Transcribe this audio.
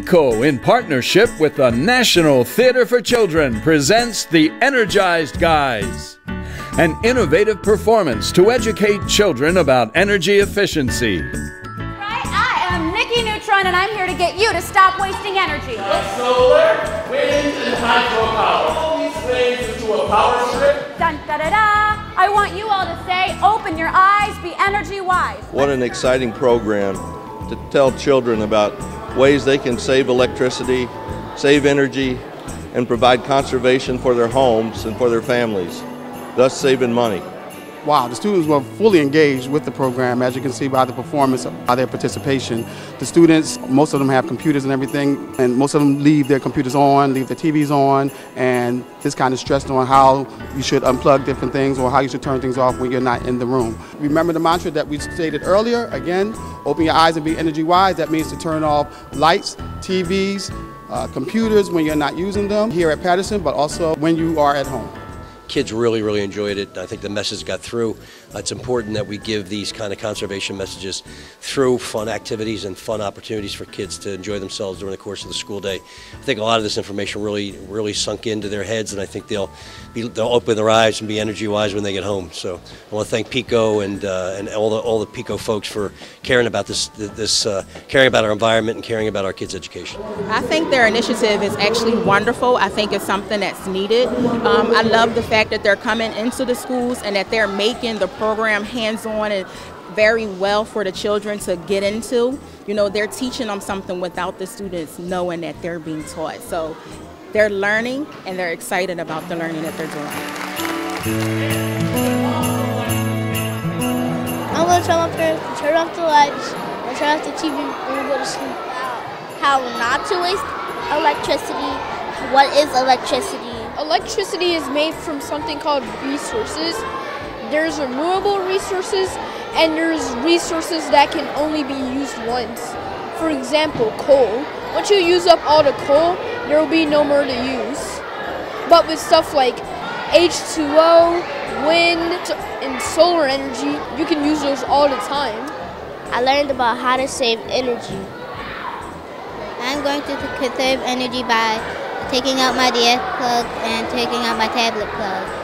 PECO, in partnership with the National Theatre for Children, presents The Energized Guys, an innovative performance to educate children about energy efficiency. Right, I am Nikki Neutron, and I'm here to get you to stop wasting energy. That's solar, wind, and hydropower. All these things into a power strip. Dun da da da! I want you all to say, open your eyes, be energy wise. What an exciting program to tell children about ways they can save electricity, save energy, and provide conservation for their homes and for their families, thus saving money. Wow, the students were fully engaged with the program, as you can see by the performance, by their participation. The students, most of them have computers and everything, and most of them leave their computers on, leave their TVs on, and this kind of stressed on how you should unplug different things or how you should turn things off when you're not in the room. Remember the mantra that we stated earlier, again, open your eyes and be energy wise. That means to turn off lights, TVs, computers when you're not using them here at Patterson, but also when you are at home. Kids really enjoyed it. I think the message got through. It's important that we give these kind of conservation messages through fun activities and fun opportunities for kids to enjoy themselves during the course of the school day. I think a lot of this information really sunk into their heads, and I think they'll open their eyes and be energy wise when they get home. So I want to thank PECO and all the PECO folks for caring about caring about our environment and caring about our kids' education. I think their initiative is actually wonderful. I think it's something that's needed. I love the fact that they're coming into the schools and that they're making the program hands-on and very well for the children to get into. You know, they're teaching them something without the students knowing that they're being taught. So they're learning and they're excited about the learning that they're doing. I'm gonna tell my parents to turn off the lights, turn off the TV, and go to sleep. How not to waste electricity. What is electricity? Electricity is made from something called resources. There's renewable resources, and there's resources that can only be used once. For example, coal. Once you use up all the coal, there will be no more to use. But with stuff like H2O, wind, and solar energy, you can use those all the time. I learned about how to save energy. I'm going to save energy by taking out my DF plug and taking out my tablet plug.